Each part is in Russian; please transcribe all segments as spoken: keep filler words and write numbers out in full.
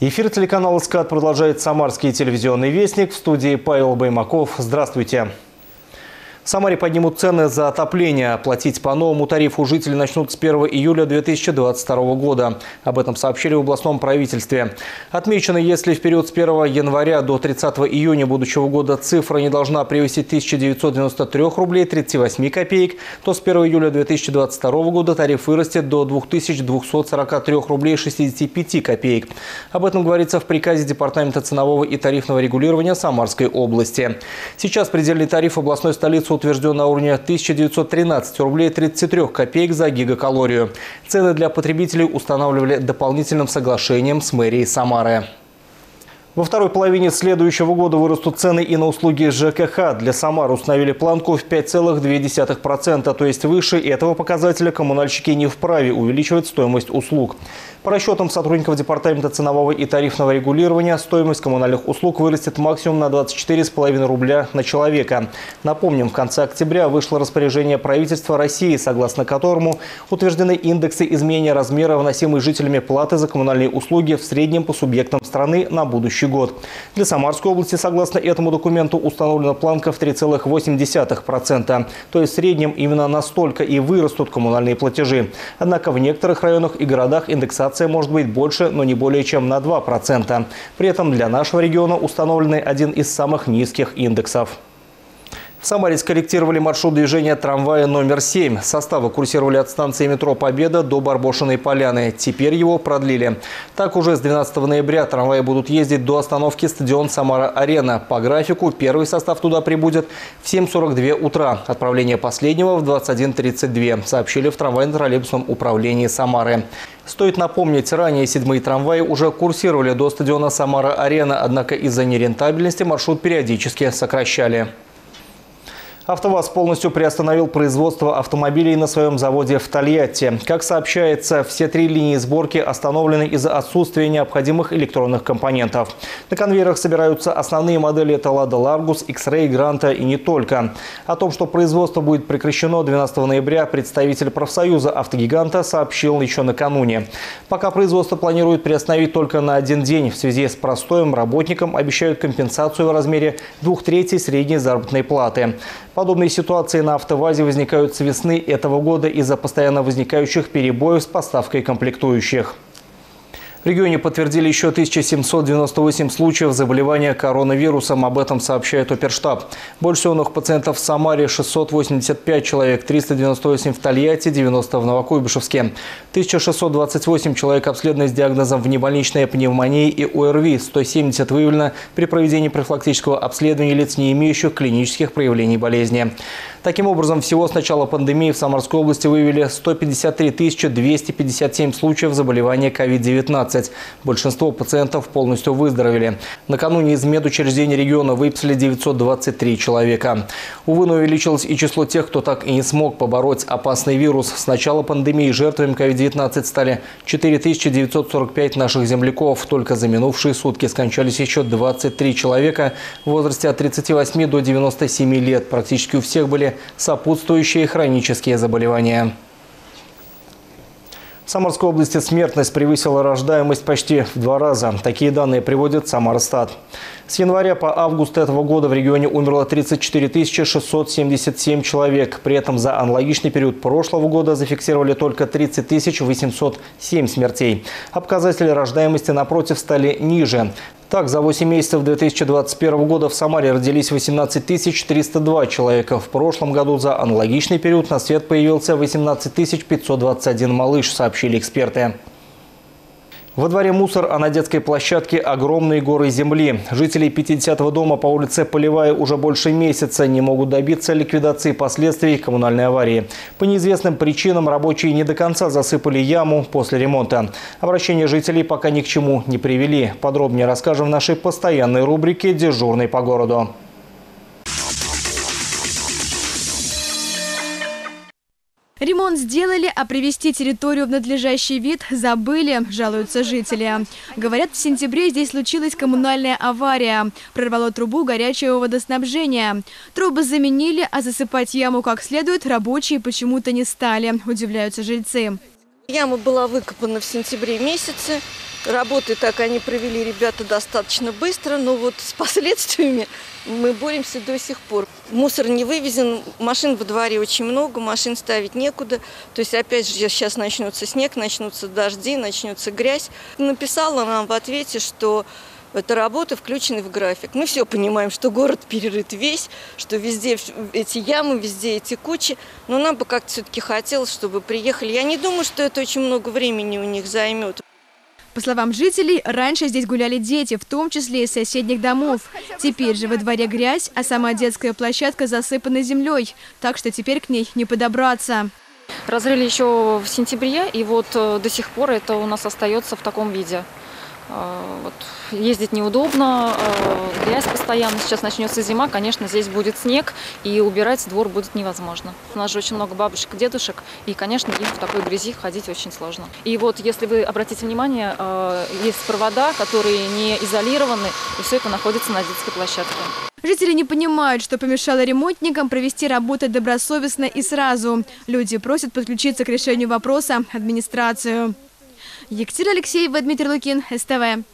Эфир телеканала «СКАТ» продолжает Самарский телевизионный вестник. В студии Павел Баймаков. Здравствуйте. В Самаре поднимут цены за отопление. Платить по новому тарифу жители начнут с первого июля две тысячи двадцать второго года. Об этом сообщили в областном правительстве. Отмечено, если в период с первого января до тридцатого июня будущего года цифра не должна превысить тысячу девятьсот девяносто три рубля тридцать восемь копеек, то с первого июля две тысячи двадцать второго года тариф вырастет до двух тысяч двухсот сорока трёх рублей шестидесяти пяти копеек. Об этом говорится в приказе Департамента ценового и тарифного регулирования Самарской области. Сейчас предельный тариф областной столицы утвержден на уровне тысяча девятьсот тринадцать рублей тридцать три копеек за гигакалорию. Цены для потребителей устанавливали дополнительным соглашением с мэрией Самары. Во второй половине следующего года вырастут цены и на услуги ЖКХ. Для Самары установили планку в пять целых две десятых процента, то есть выше этого показателя коммунальщики не вправе увеличивать стоимость услуг. По расчетам сотрудников Департамента ценового и тарифного регулирования, стоимость коммунальных услуг вырастет максимум на двадцать четыре целых пять десятых рубля на человека. Напомним, в конце октября вышло распоряжение правительства России, согласно которому утверждены индексы изменения размера вносимой жителями платы за коммунальные услуги в среднем по субъектам страны на будущее год. Для Самарской области, согласно этому документу, установлена планка в три целых восемь десятых процента. То есть в среднем именно настолько и вырастут коммунальные платежи. Однако в некоторых районах и городах индексация может быть больше, но не более чем на два процента. При этом для нашего региона установлены один из самых низких индексов. В Самаре скорректировали маршрут движения трамвая номер семь. Составы курсировали от станции метро «Победа» до Барбошиной поляны. Теперь его продлили. Так, уже с двенадцатого ноября трамваи будут ездить до остановки стадион «Самара-Арена». По графику первый состав туда прибудет в семь сорок два утра. Отправление последнего в двадцать один тридцать два, сообщили в трамвайно-троллейбусном управлении Самары. Стоит напомнить, ранее седьмые трамваи уже курсировали до стадиона «Самара-Арена», однако из-за нерентабельности маршрут периодически сокращали. АвтоВАЗ полностью приостановил производство автомобилей на своем заводе в Тольятти. Как сообщается, все три линии сборки остановлены из-за отсутствия необходимых электронных компонентов. На конвейерах собираются основные модели – это Лада Ларгус, Икс-Рэй, Гранта и не только. О том, что производство будет прекращено двенадцатого ноября, представитель профсоюза автогиганта сообщил еще накануне. Пока производство планируют приостановить только на один день. В связи с простоем работникам обещают компенсацию в размере двух третей средней заработной платы. Подобные ситуации на АвтоВАЗе возникают с весны этого года из-за постоянно возникающих перебоев с поставкой комплектующих. В регионе подтвердили еще тысячу семьсот девяносто восемь случаев заболевания коронавирусом. Об этом сообщает Оперштаб. Больше новых пациентов в Самаре – шестьсот восемьдесят пять человек, триста девяносто восемь в Тольятти, девяносто в Новокуйбышевске. тысяча шестьсот двадцать восемь человек обследованы с диагнозом внебольничная пневмония и ОРВИ. сто семьдесят выявлено при проведении профилактического обследования лиц, не имеющих клинических проявлений болезни. Таким образом, всего с начала пандемии в Самарской области выявили сто пятьдесят три тысячи двести пятьдесят семь случаев заболевания ковид девятнадцать. Большинство пациентов полностью выздоровели. Накануне из медучреждений региона выписали девятьсот двадцать три человека. Увы, но увеличилось и число тех, кто так и не смог побороть опасный вирус. С начала пандемии жертвами ковид девятнадцать стали четыре тысячи девятьсот сорок пять наших земляков. Только за минувшие сутки скончались еще двадцать три человека в возрасте от тридцати восьми до девяноста семи лет. Практически у всех были сопутствующие хронические заболевания. В Самарской области смертность превысила рождаемость почти в два раза. Такие данные приводит Самарстат. С января по август этого года в регионе умерло тридцать четыре тысячи шестьсот семьдесят семь человек. При этом за аналогичный период прошлого года зафиксировали только тридцать тысяч восемьсот семь смертей. А показатели рождаемости, напротив, стали ниже. Так, за восемь месяцев две тысячи двадцать первого года в Самаре родились восемнадцать тысяч триста два человека. В прошлом году за аналогичный период на свет появился восемнадцать тысяч пятьсот двадцать один малыш, сообщили эксперты. Во дворе мусор, а на детской площадке огромные горы земли. Жители пятидесятого дома по улице Полевая уже больше месяца не могут добиться ликвидации последствий коммунальной аварии. По неизвестным причинам рабочие не до конца засыпали яму после ремонта. Обращения жителей пока ни к чему не привели. Подробнее расскажем в нашей постоянной рубрике «Дежурный по городу». Ремонт сделали, а привести территорию в надлежащий вид забыли, жалуются жители. Говорят, в сентябре здесь случилась коммунальная авария. Прорвало трубу горячего водоснабжения. Трубы заменили, а засыпать яму как следует рабочие почему-то не стали, удивляются жильцы. Яма была выкопана в сентябре месяце. Работы так они провели ребята достаточно быстро, но вот с последствиями мы боремся до сих пор. Мусор не вывезен, машин во дворе очень много, машин ставить некуда. То есть опять же сейчас начнется снег, начнутся дожди, начнется грязь. Написала нам в ответе, что эта работа включена в график. Мы все понимаем, что город перерыт весь, что везде эти ямы, везде эти кучи. Но нам бы как-то все-таки хотелось, чтобы приехали. Я не думаю, что это очень много времени у них займет. По словам жителей, раньше здесь гуляли дети, в том числе из соседних домов. Теперь же во дворе грязь, а сама детская площадка засыпана землей, так что теперь к ней не подобраться. Разрыли еще в сентябре, и вот до сих пор это у нас остается в таком виде. Вот. Ездить неудобно, грязь постоянно. Сейчас начнется зима, конечно, здесь будет снег, и убирать двор будет невозможно. У нас же очень много бабушек и дедушек, и, конечно, им в такой грязи ходить очень сложно. И вот, если вы обратите внимание, есть провода, которые не изолированы, и все это находится на детской площадке. Жители не понимают, что помешало ремонтникам провести работы добросовестно и сразу. Люди просят подключиться к решению вопроса администрацию. Екатерина Алексеева, Дмитрий Лукин, СТВ.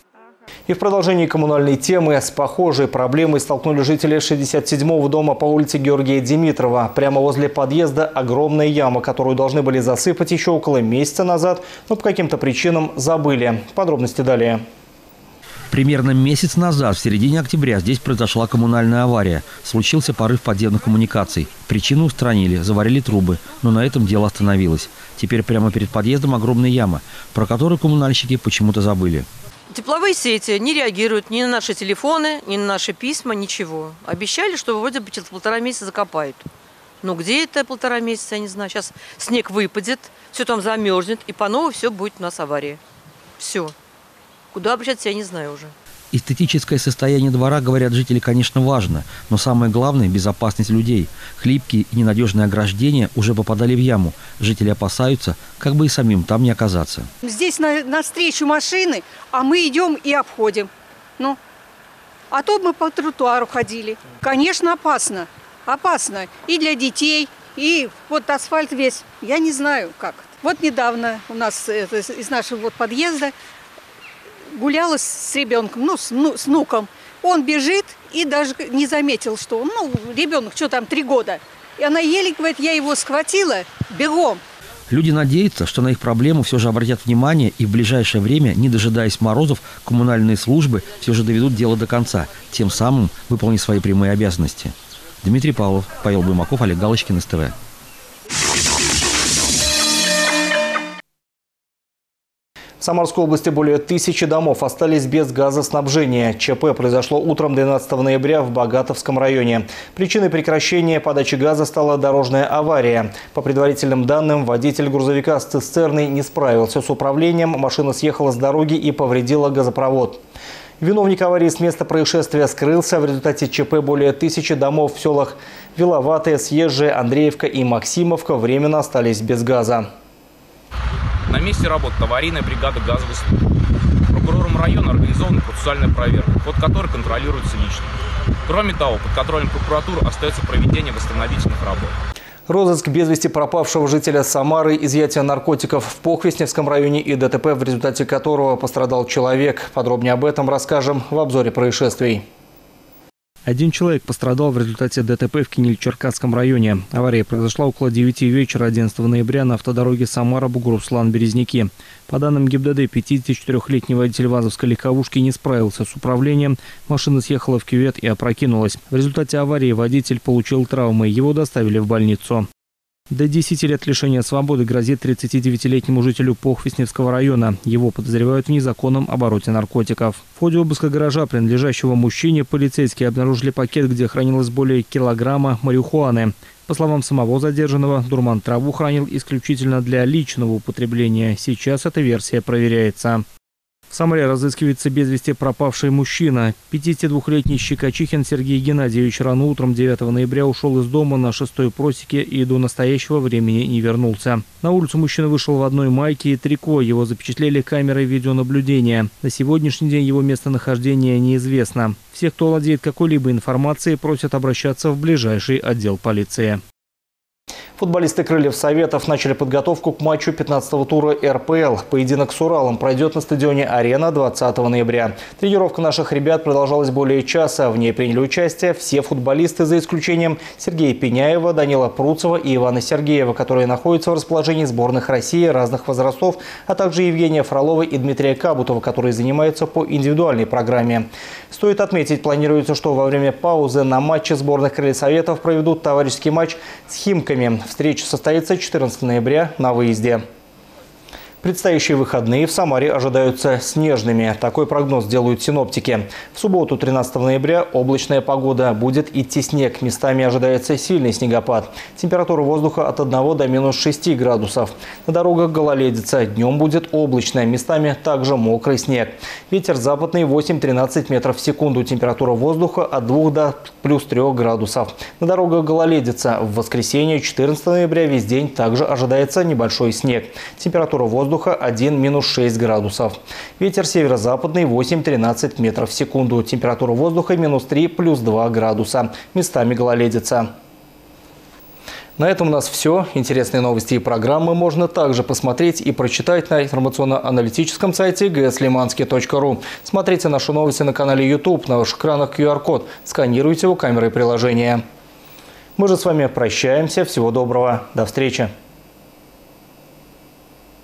И в продолжении коммунальной темы с похожей проблемой столкнули жители шестьдесят седьмого дома по улице Георгия Димитрова. Прямо возле подъезда огромная яма, которую должны были засыпать еще около месяца назад, но по каким-то причинам забыли. Подробности далее. Примерно месяц назад, в середине октября, здесь произошла коммунальная авария. Случился порыв подземных коммуникаций. Причину устранили, заварили трубы, но на этом дело остановилось. Теперь прямо перед подъездом огромная яма, про которую коммунальщики почему-то забыли. Тепловые сети не реагируют ни на наши телефоны, ни на наши письма, ничего. Обещали, что вроде бы через полтора месяца закопают. Но где это полтора месяца, я не знаю. Сейчас снег выпадет, все там замерзнет, и по новой все будет у нас авария. Все. Куда обращаться, я не знаю уже. Эстетическое состояние двора, говорят жители, конечно, важно. Но самое главное – безопасность людей. Хлипкие и ненадежные ограждения уже попадали в яму. Жители опасаются, как бы и самим там не оказаться. Здесь на, навстречу машины, а мы идем и обходим. Ну, а то мы по тротуару ходили. Конечно, опасно. Опасно и для детей, и вот асфальт весь. Я не знаю, как. Вот недавно у нас это, из нашего вот подъезда гуляла с ребенком, ну, с, ну, с внуком. Он бежит и даже не заметил, что он, ну, ребенок, что там, три года. И она еле говорит, я его схватила бегом. Люди надеются, что на их проблему все же обратят внимание, и в ближайшее время, не дожидаясь морозов, коммунальные службы все же доведут дело до конца, тем самым выполнив свои прямые обязанности. Дмитрий Павлов, Павел Баймаков, Олег Галочкин, СТВ. В Самарской области более тысячи домов остались без газоснабжения. ЧП произошло утром двенадцатого ноября в Богатовском районе. Причиной прекращения подачи газа стала дорожная авария. По предварительным данным, водитель грузовика с цистерной не справился с управлением. Машина съехала с дороги и повредила газопровод. Виновник аварии с места происшествия скрылся. В результате ЧП более тысячи домов в селах Виловатые, Съезжие, Андреевка и Максимовка временно остались без газа. На месте работы аварийная бригада газовой службы. Прокурором района организована процессуальная проверка, под которой контролируется лично. Кроме того, под контролем прокуратуры остается проведение восстановительных работ. Розыск без вести пропавшего жителя Самары, изъятие наркотиков в Похвистневском районе и ДТП, в результате которого пострадал человек. Подробнее об этом расскажем в обзоре происшествий. Один человек пострадал в результате ДТП в Кениль-Черкасском районе. Авария произошла около девяти вечера одиннадцатого ноября на автодороге Самара-Бугруслан-Березники. По данным ГИБДД, пятидесятичетырёхлетний водитель вазовской легковушки не справился с управлением. Машина съехала в кювет и опрокинулась. В результате аварии водитель получил травмы. Его доставили в больницу. До десяти лет лишения свободы грозит тридцатидевятилетнему жителю Похвистневского района. Его подозревают в незаконном обороте наркотиков. В ходе обыска гаража, принадлежащего мужчине, полицейские обнаружили пакет, где хранилось более килограмма марихуаны. По словам самого задержанного, дурман траву хранил исключительно для личного употребления. Сейчас эта версия проверяется. В Самаре разыскивается без вести пропавший мужчина. пятидесятидвухлетний Щекочихин Сергей Геннадьевич рано утром девятого ноября ушел из дома на шестой просеке и до настоящего времени не вернулся. На улицу мужчина вышел в одной майке и трико. Его запечатлели камерой видеонаблюдения. На сегодняшний день его местонахождение неизвестно. Все, кто владеет какой-либо информацией, просят обращаться в ближайший отдел полиции. Футболисты «Крыльев Советов» начали подготовку к матчу пятнадцатого тура эр пэ эл. Поединок с «Уралом» пройдет на стадионе «Арена» двадцатого ноября. Тренировка наших ребят продолжалась более часа. В ней приняли участие все футболисты, за исключением Сергея Пеняева, Данила Пруцова и Ивана Сергеева, которые находятся в расположении сборных России разных возрастов, а также Евгения Фролова и Дмитрия Кабутова, которые занимаются по индивидуальной программе. Стоит отметить, планируется, что во время паузы на матче сборных «Крыльев Советов» проведут товарищеский матч с «Химками». Встреча состоится четырнадцатого ноября на выезде. Предстоящие выходные в Самаре ожидаются снежными. Такой прогноз делают синоптики. В субботу, тринадцатого ноября, облачная погода. Будет идти снег. Местами ожидается сильный снегопад. Температура воздуха от одного до минус шести градусов. На дорогах гололедица. Днем будет облачно. Местами также мокрый снег. Ветер западный восемь-тринадцать метров в секунду. Температура воздуха от двух до плюс трёх градусов. На дорогах гололедица. В воскресенье, четырнадцатого ноября, весь день также ожидается небольшой снег. Температура воздуха один-минус шесть градусов. Ветер северо-западный восемь-тринадцать метров в секунду. Температура воздуха минус три, плюс два градуса. Местами гололедица. На этом у нас все. Интересные новости и программы можно также посмотреть и прочитать на информационно-аналитическом сайте гэ эс лиманский точка ру. Смотрите наши новости на канале ютуб. На ваших экранах ку эр код. Сканируйте его камерой приложения. Мы же с вами прощаемся. Всего доброго. До встречи.